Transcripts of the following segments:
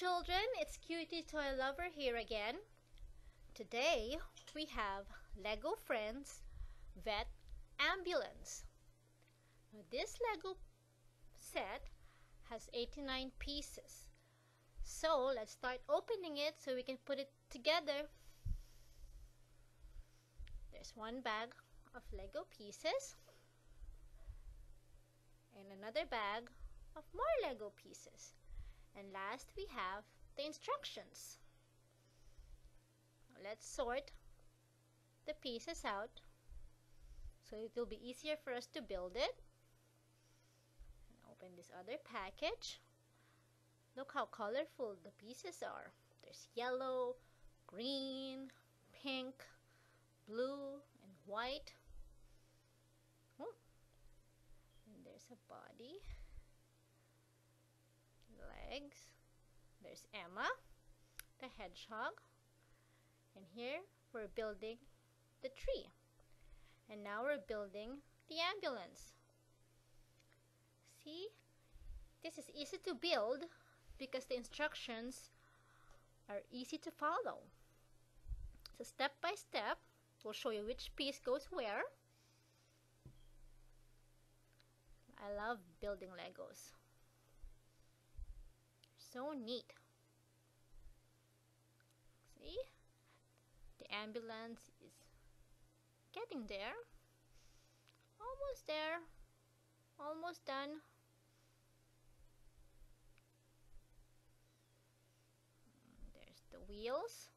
children, it's Cutie Toy Lover here again. Today we have LEGO Friends Vet Ambulance. Now, this LEGO set has 89 pieces. So let's start opening it so we can put it together. There's one bag of LEGO pieces and another bag of more LEGO pieces. And last we have the instructions. Let's sort the pieces out so it will be easier for us to build it. And open this other package. Look how colorful the pieces are. There's yellow, green, pink, blue, and white. Oh. And there's a body. Legs. There's Emma, the hedgehog, and here we're building the tree, and now we're building the ambulance. See, this is easy to build because the instructions are easy to follow. So step by step, we'll show you which piece goes where. I love building Legos. So neat. See? The ambulance is getting there. Almost there. Almost done. There's the wheels.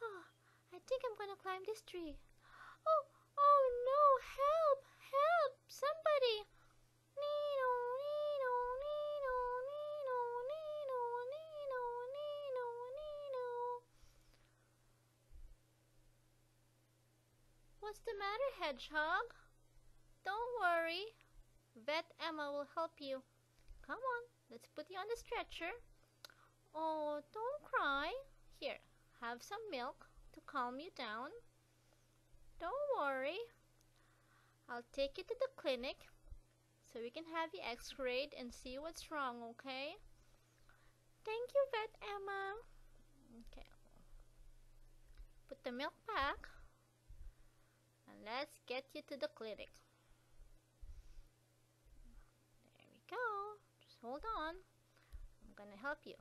Oh, I think I'm gonna climb this tree. Oh no, help, help, somebody. What's the matter, hedgehog? Don't worry. Vet Emma will help you. Come on, let's put you on the stretcher. Oh, don't cry. Here, have some milk to calm you down. Don't worry. I'll take you to the clinic so we can have you x-rayed and see what's wrong, okay? Thank you, Vet Emma. Okay. Put the milk back. And let's get you to the clinic. There we go. Just hold on. I'm gonna help you.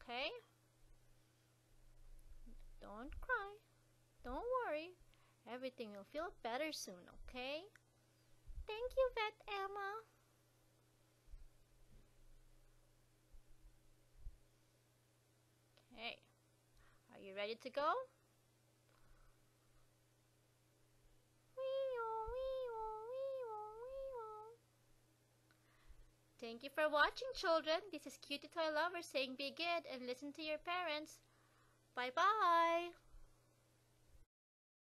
Okay? Don't cry. Don't worry. Everything will feel better soon, okay? Thank you, Vet Emma. Okay. Are you ready to go? Thank you for watching, children. This is Cutie Toy Lover saying be good and listen to your parents. Bye-bye.